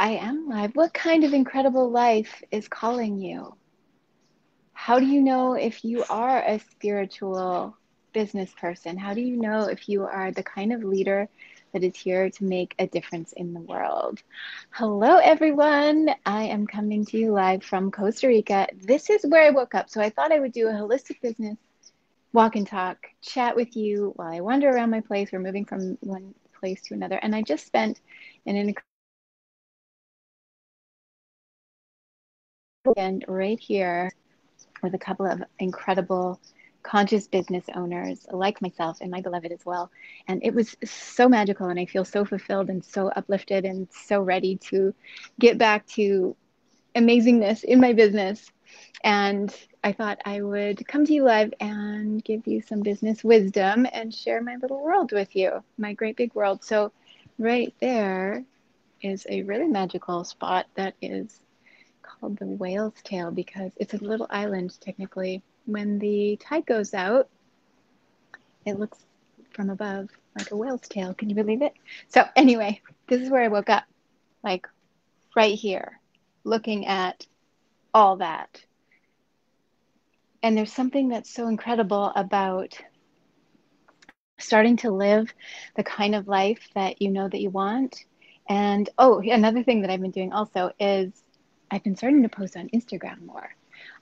I am live. What kind of incredible life is calling you? How do you know if you are a spiritual business person? How do you know if you are the kind of leader that is here to make a difference in the world? Hello, everyone. I am coming to you live from Costa Rica. This is where I woke up. So I thought I would do a holistic business walk and talk, chat with you while I wander around my place. We're moving from one place to another. And I just spent an weekend right here with a couple of incredible conscious business owners like myself and my beloved as well. And it was so magical, and I feel so fulfilled and so uplifted and so ready to get back to amazingness in my business. And I thought I would come to you live and give you some business wisdom and share my little world with you, my great big world. So right there is a really magical spot that is called the Whale's Tail, because it's a little island technically. When the tide goes out, it looks from above like a whale's tail. Can you believe it? So anyway, this is where I woke up, like right here, looking at all that. And there's something that's so incredible about starting to live the kind of life that you know that you want. And oh, another thing that I've been doing also is I've been starting to post on Instagram more.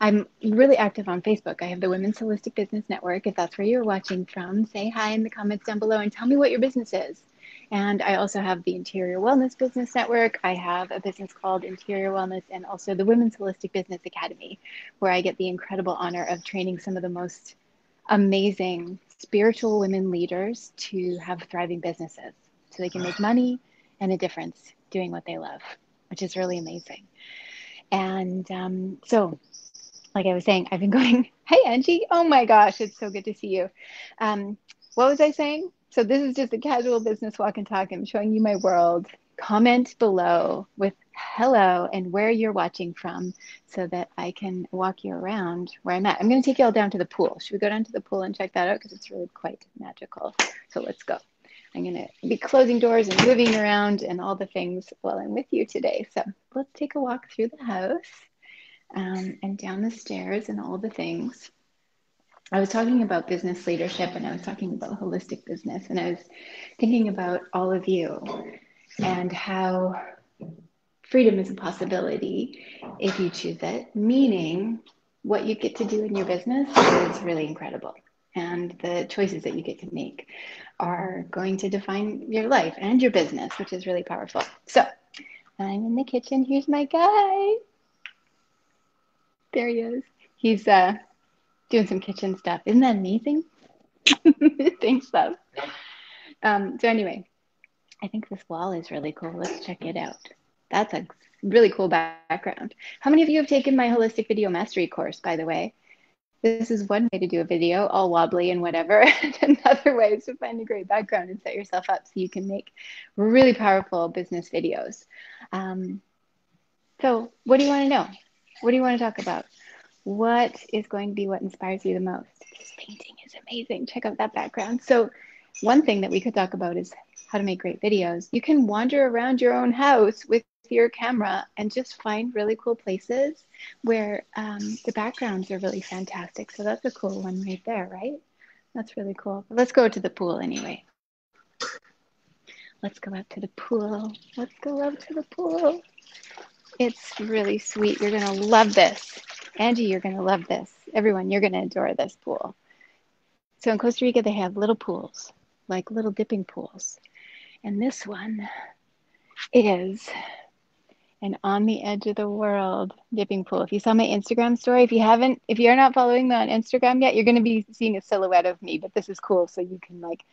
I'm really active on Facebook. I have the Women's Holistic Business Network. If that's where you're watching from, say hi in the comments down below and tell me what your business is. And I also have the Interior Wellness Business Network. I have a business called Interior Wellness and also the Women's Holistic Business Academy, where I get the incredible honor of training some of the most amazing spiritual women leaders to have thriving businesses so they can make money and a difference doing what they love, which is really amazing. And so like I was saying, I've been going, hey, Angie, oh my gosh, it's so good to see you. What was I saying? So this is just a casual business walk and talk. I'm showing you my world. Comment below with hello and where you're watching from so that I can walk you around where I'm at. I'm going to take you all down to the pool. Should we go down to the pool and check that out? Because it's really quite magical. So let's go. I'm going to be closing doors and moving around and all the things while I'm with you today. So let's take a walk through the house and down the stairs and all the things. I was talking about business leadership, and I was talking about holistic business, and I was thinking about all of you and how freedom is a possibility if you choose it, meaning what you get to do in your business is really incredible. And the choices that you get to make are going to define your life and your business, which is really powerful. So I'm in the kitchen. Here's my guy. There he is. He's doing some kitchen stuff. Isn't that amazing? Thanks, love. So anyway, I think this wall is really cool. Let's check it out. That's a really cool background. How many of you have taken my Holistic Video Mastery course, by the way? This is one way to do a video, all wobbly and whatever. And another way is to find a great background and set yourself up so you can make really powerful business videos. So what do you want to know? What do you want to talk about? What is going to be what inspires you the most? This painting is amazing. Check out that background. So one thing that we could talk about is how to make great videos. You can wander around your own house with your camera and just find really cool places where the backgrounds are really fantastic. So that's a cool one right there, right? That's really cool. Let's go to the pool anyway. Let's go out to the pool. Let's go out to the pool. It's really sweet. You're going to love this. Angie, you're going to love this. Everyone, you're going to adore this pool. So in Costa Rica, they have little pools, like little dipping pools. And this one is an on the edge of the world dipping pool. If you saw my Instagram story, if you're not following me on Instagram yet, you're going to be seeing a silhouette of me, but this is cool. So you can like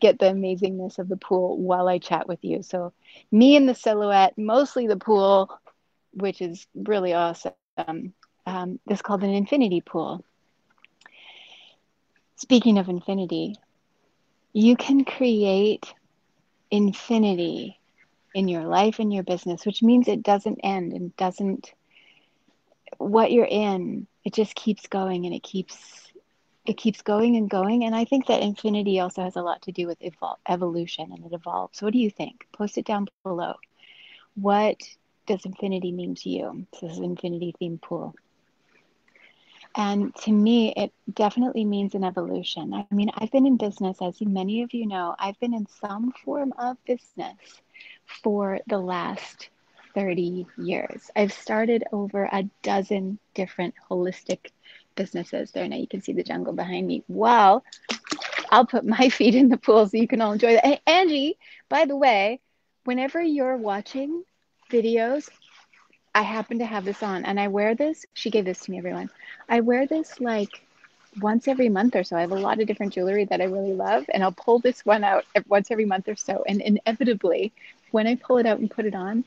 get the amazingness of the pool while I chat with you. So me in the silhouette, mostly the pool, which is really awesome. This is called an infinity pool. Speaking of infinity, you can create infinity in your life and your business, which means it doesn't end and doesn't, what you're in, it just keeps going and it keeps going and going. And I think that infinity also has a lot to do with evolution, and it evolves. What do you think? Post it down below. What does infinity mean to you? So this is infinity themed pool. And to me, it definitely means an evolution. I mean, I've been in business, as many of you know, I've been in some form of business for the last 30 years. I've started over a dozen different holistic businesses. There, now you can see the jungle behind me. Wow. I'll put my feet in the pool so you can all enjoy that. Hey, Angie, by the way, whenever you're watching videos, I happen to have this on, and I wear this. She gave this to me, everyone. I wear this like once every month or so. I have a lot of different jewelry that I really love, and I'll pull this one out once every month or so. And inevitably, when I pull it out and put it on,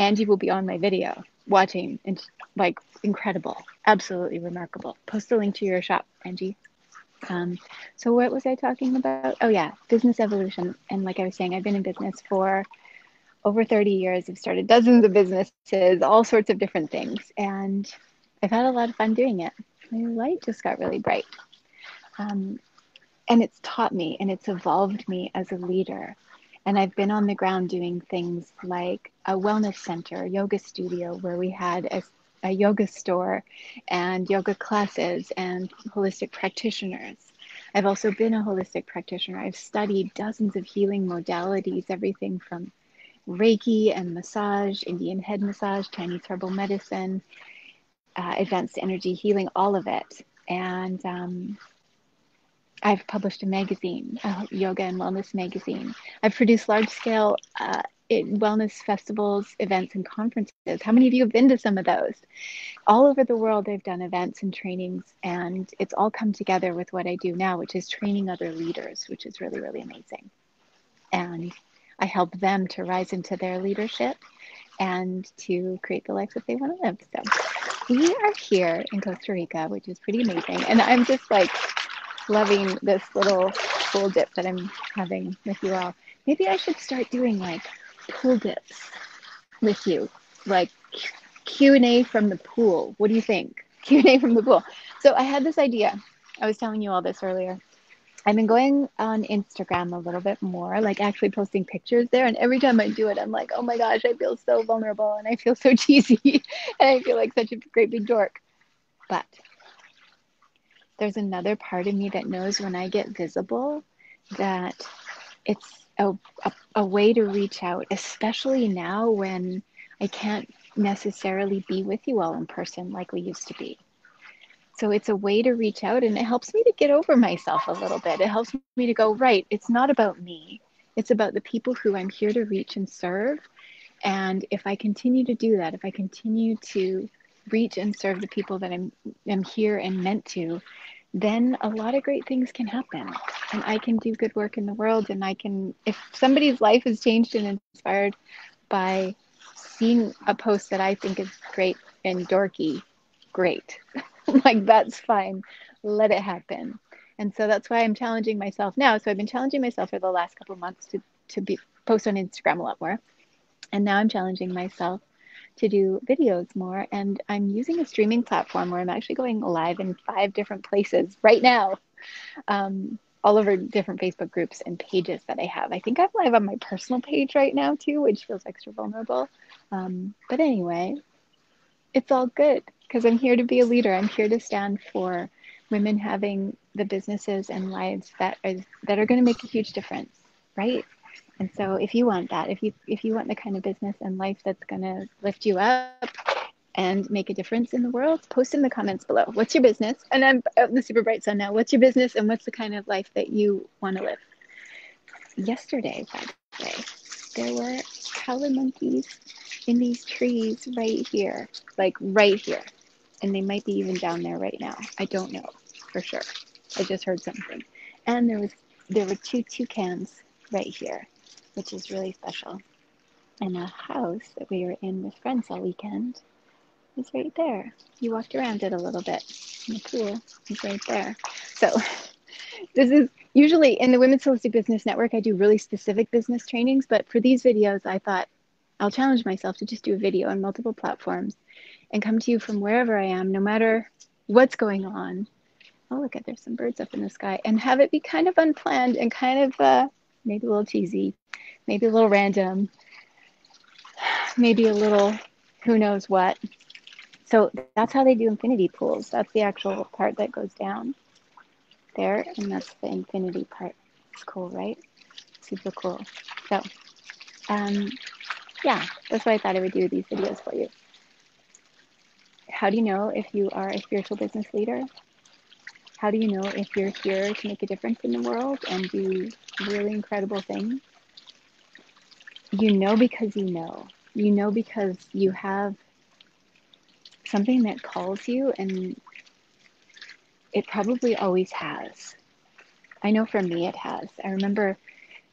Angie will be on my video watching, and like incredible, absolutely remarkable. Post a link to your shop, Angie. So what was I talking about? Oh yeah, business evolution. And like I was saying, I've been in business for over 30 years. I've started dozens of businesses, all sorts of different things. And I've had a lot of fun doing it. My light just got really bright. And it's taught me and it's evolved me as a leader. And I've been on the ground doing things like a wellness center, a yoga studio, where we had a yoga store and yoga classes and holistic practitioners. I've also been a holistic practitioner. I've studied dozens of healing modalities, everything from Reiki and massage, Indian head massage, Chinese herbal medicine, advanced energy healing, all of it. And I've published a magazine, a yoga and wellness magazine. I've produced large-scale wellness festivals, events, and conferences. How many of you have been to some of those? All over the world, I've done events and trainings, and it's all come together with what I do now, which is training other leaders, which is really, really amazing. And I help them to rise into their leadership and to create the life that they want to live. So we are here in Costa Rica, which is pretty amazing. And I'm just like loving this little pool dip that I'm having with you all. Maybe I should start doing like pool dips with you, like Q&A from the pool. What do you think? Q&A from the pool. So I had this idea. I was telling you all this earlier. I've been going on Instagram a little bit more, like actually posting pictures there. And every time I do it, I'm like, oh my gosh, I feel so vulnerable and I feel so cheesy and I feel like such a great big dork. But there's another part of me that knows when I get visible that it's a way to reach out, especially now when I can't necessarily be with you all in person like we used to be. So it's a way to reach out, and it helps me to get over myself a little bit. It helps me to go, right, it's not about me. It's about the people who I'm here to reach and serve. And if I continue to do that, if I continue to reach and serve the people that I'm here and meant to, then a lot of great things can happen. And I can do good work in the world. And I can, if somebody's life is changed and inspired by seeing a post that I think is great and dorky, great. Like, that's fine. Let it happen. And so that's why I'm challenging myself now. So I've been challenging myself for the last couple of months to post on Instagram a lot more. And now I'm challenging myself to do videos more. And I'm using a streaming platform where I'm actually going live in 5 different places right now, all over different Facebook groups and pages that I have. I think I'm live on my personal page right now too, which feels extra vulnerable. But anyway, it's all good. Because I'm here to be a leader. I'm here to stand for women having the businesses and lives that are going to make a huge difference, right? And so if you want that, if you want the kind of business and life that's going to lift you up and make a difference in the world, post in the comments below. What's your business? And I'm out in the super bright sun now. What's your business and what's the kind of life that you want to live? Yesterday, by the way, there were howler monkeys in these trees right here, like right here. And they might be even down there right now. I don't know for sure. I just heard something. And there were 2 toucans right here, which is really special. And a house that we were in with friends all weekend is right there. You walked around it a little bit in the pool. It's right there. So this is usually in the Women's Holistic Business Network. I do really specific business trainings, but for these videos, I thought I'll challenge myself to just do a video on multiple platforms and come to you from wherever I am, no matter what's going on. Oh, look, there's some birds up in the sky, and have it be kind of unplanned and kind of maybe a little cheesy, maybe a little random, maybe a little who knows what. So that's how they do infinity pools. That's the actual part that goes down there, and that's the infinity part. It's cool, right? Super cool. So yeah, that's why I thought I would do these videos for you. How do you know if you are a spiritual business leader? How do you know if you're here to make a difference in the world and do really incredible things? You know because you know. You know because you have something that calls you, and it probably always has. I know for me it has. I remember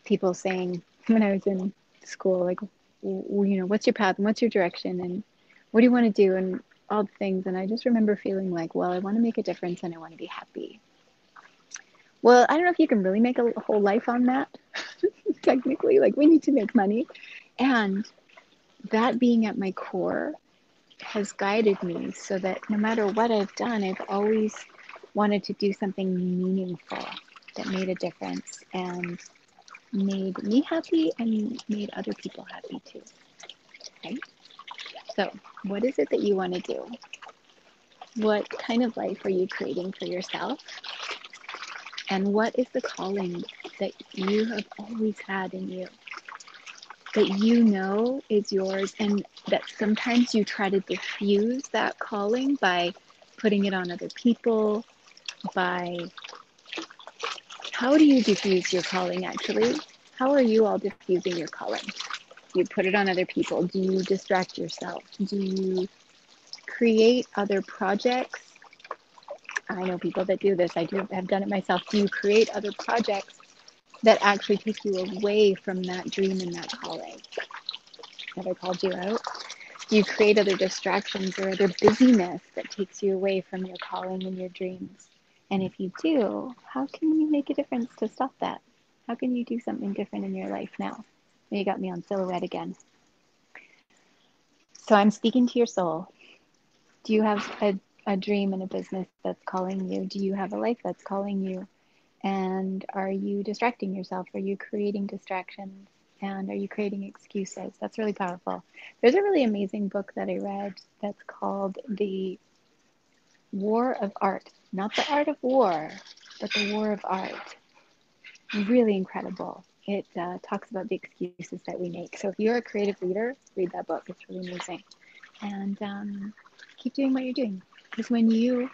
people saying when I was in school, like, you know, what's your path and what's your direction and what do you want to do? And all the things. And I just remember feeling like, well, I want to make a difference and I want to be happy. Well, I don't know if you can really make a whole life on that. Technically, like, we need to make money. And that being at my core has guided me so that no matter what I've done, I've always wanted to do something meaningful that made a difference and made me happy and made other people happy too. Right? So what is it that you want to do? What kind of life are you creating for yourself? And what is the calling that you have always had in you, that you know is yours, and that sometimes you try to diffuse that calling by putting it on other people, by... How do you diffuse your calling, actually? How are you all diffusing your calling? You put it on other people. Do you distract yourself? Do you create other projects? I know people that do this. I do have done it myself. Do you create other projects that actually take you away from that dream and that calling? Have I called you out? Do you create other distractions or other busyness that takes you away from your calling and your dreams? And if you do, how can you make a difference to stop that? How can you do something different in your life now? You got me on silhouette again. So I'm speaking to your soul. Do you have a dream and a business that's calling you? Do you have a life that's calling you? And are you distracting yourself? Are you creating distractions? And are you creating excuses? That's really powerful. There's a really amazing book that I read that's called The War of Art. Not The Art of War, but The War of Art. Really incredible. It talks about the excuses that we make. So if you're a creative leader, read that book. It's really amazing. And keep doing what you're doing. Because when you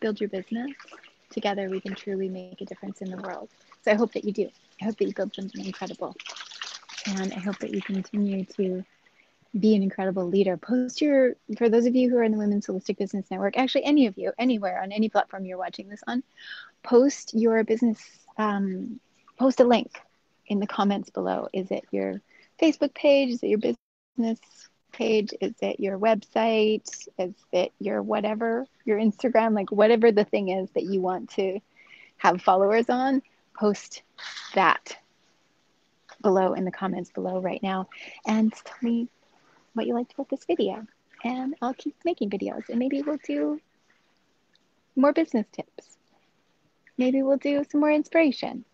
build your business, together we can truly make a difference in the world. So I hope that you do. I hope that you build something incredible. And I hope that you continue to be an incredible leader. Post your, for those of you who are in the Women's Holistic Business Network, actually any of you, anywhere, on any platform you're watching this on, post your business, post a link in the comments below. Is it your Facebook page? Is it your business page? Is it your website? Is it your whatever, your Instagram? Like, whatever the thing is that you want to have followers on, post that below in the comments below right now. And tell me what you liked about this video. And I'll keep making videos. And maybe we'll do more business tips. Maybe we'll do some more inspiration.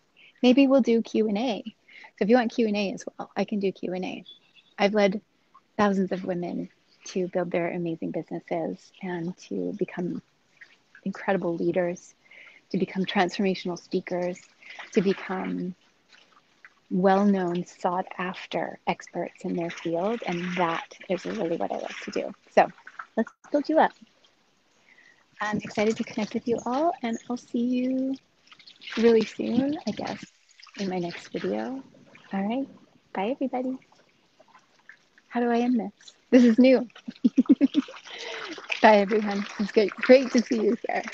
Maybe we'll do Q&A. So if you want Q&A as well, I can do Q&A. I've led thousands of women to build their amazing businesses and to become incredible leaders, to become transformational speakers, to become well-known, sought-after experts in their field. And that is really what I like to do. So let's build you up. I'm excited to connect with you all, and I'll see you really soon, I guess, in my next video. All right. Bye, everybody. How do I end this? This is new. Bye, everyone. It's great to see you, Sarah.